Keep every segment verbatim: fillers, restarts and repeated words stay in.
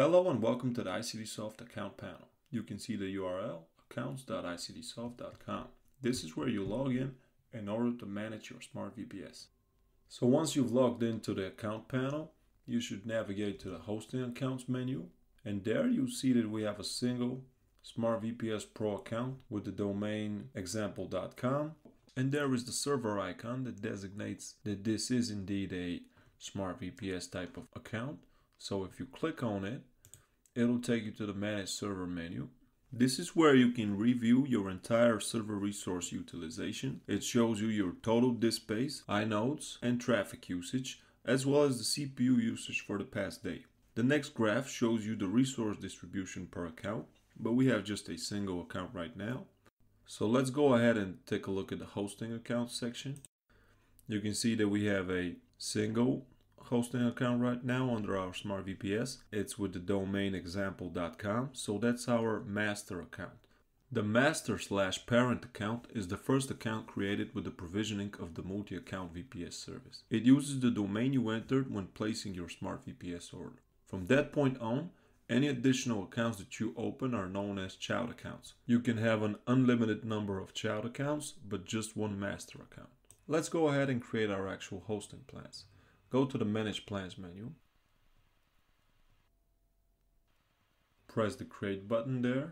Hello and welcome to the I C D Soft account panel. You can see the U R L accounts dot I C D soft dot com. This is where you log in in order to manage your Smart V P S. So once you've logged into the account panel, you should navigate to the hosting accounts menu, and there you see that we have a single Smart V P S Pro account with the domain example dot com, and there is the server icon that designates that this is indeed a Smart V P S type of account. So if you click on it, it'll take you to the Manage Server menu. This is where you can review your entire server resource utilization. It shows you your total disk space, inodes, and traffic usage, as well as the C P U usage for the past day. The next graph shows you the resource distribution per account, but we have just a single account right now. So let's go ahead and take a look at the hosting account section. You can see that we have a single hosting account right now under our Smart V P S. It's with the domain example dot com, so that's our master account. The master slash parent account is the first account created with the provisioning of the multi-account V P S service. It uses the domain you entered when placing your Smart V P S order. From that point on, any additional accounts that you open are known as child accounts. You can have an unlimited number of child accounts, but just one master account. Let's go ahead and create our actual hosting plans. Go to the Manage Plans menu. Press the Create button there.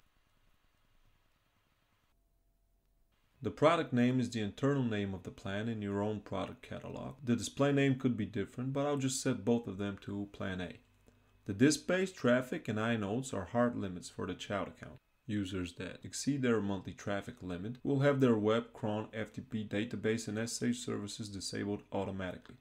The product name is the internal name of the plan in your own product catalog. The display name could be different, but I'll just set both of them to Plan A. The disk space, traffic, and inodes are hard limits for the child account. Users that exceed their monthly traffic limit will have their web, cron, F T P, database, and S S H services disabled automatically.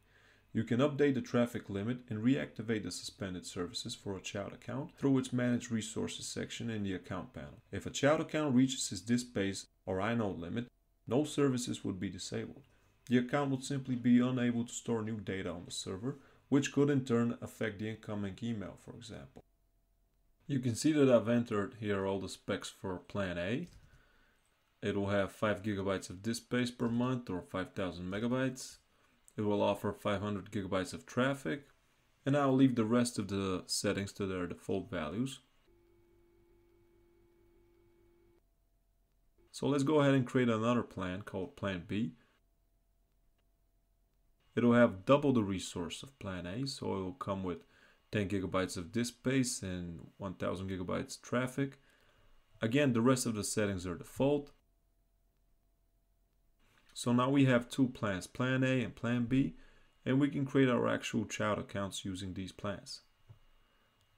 You can update the traffic limit and reactivate the suspended services for a child account through its Manage Resources section in the account panel. If a child account reaches its disk space or inode limit, no services would be disabled. The account would simply be unable to store new data on the server, which could in turn affect the incoming email, for example. You can see that I've entered here all the specs for Plan A. It will have five gigabytes of disk space per month or five thousand megabytes. It will offer five hundred gigabytes of traffic, and I'll leave the rest of the settings to their default values. So let's go ahead and create another plan called Plan B. It'll have double the resource of Plan A, so it will come with ten gigabytes of disk space and one thousand gigabytes traffic. Again, the rest of the settings are default. So now we have two plans, Plan A and Plan B, and we can create our actual child accounts using these plans.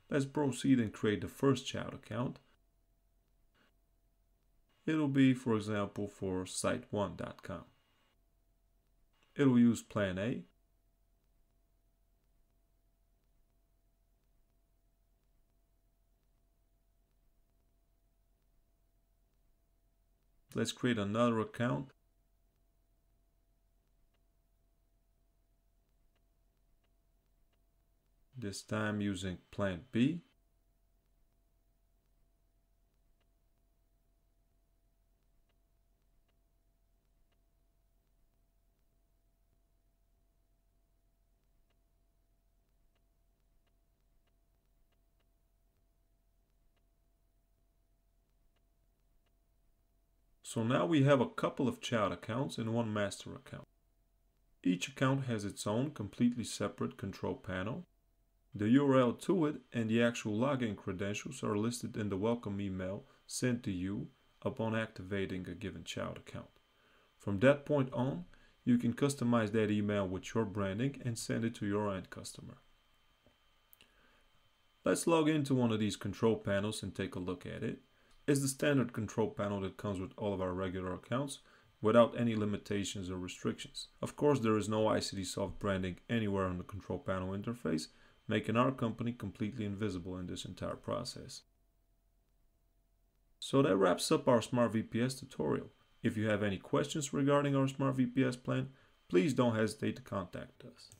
Let's proceed and create the first child account. It'll be, for example, for site one dot com. It'll use Plan A. Let's create another account. This time using Plan B. So now we have a couple of child accounts and one master account. Each account has its own completely separate control panel. The U R L to it and the actual login credentials are listed in the welcome email sent to you upon activating a given child account. From that point on, you can customize that email with your branding and send it to your end customer. Let's log into one of these control panels and take a look at it. It's the standard control panel that comes with all of our regular accounts without any limitations or restrictions. Of course, there is no I C D Soft branding anywhere on the control panel interface, making our company completely invisible in this entire process. So that wraps up our Smart V P S tutorial. If you have any questions regarding our Smart V P S plan, please don't hesitate to contact us.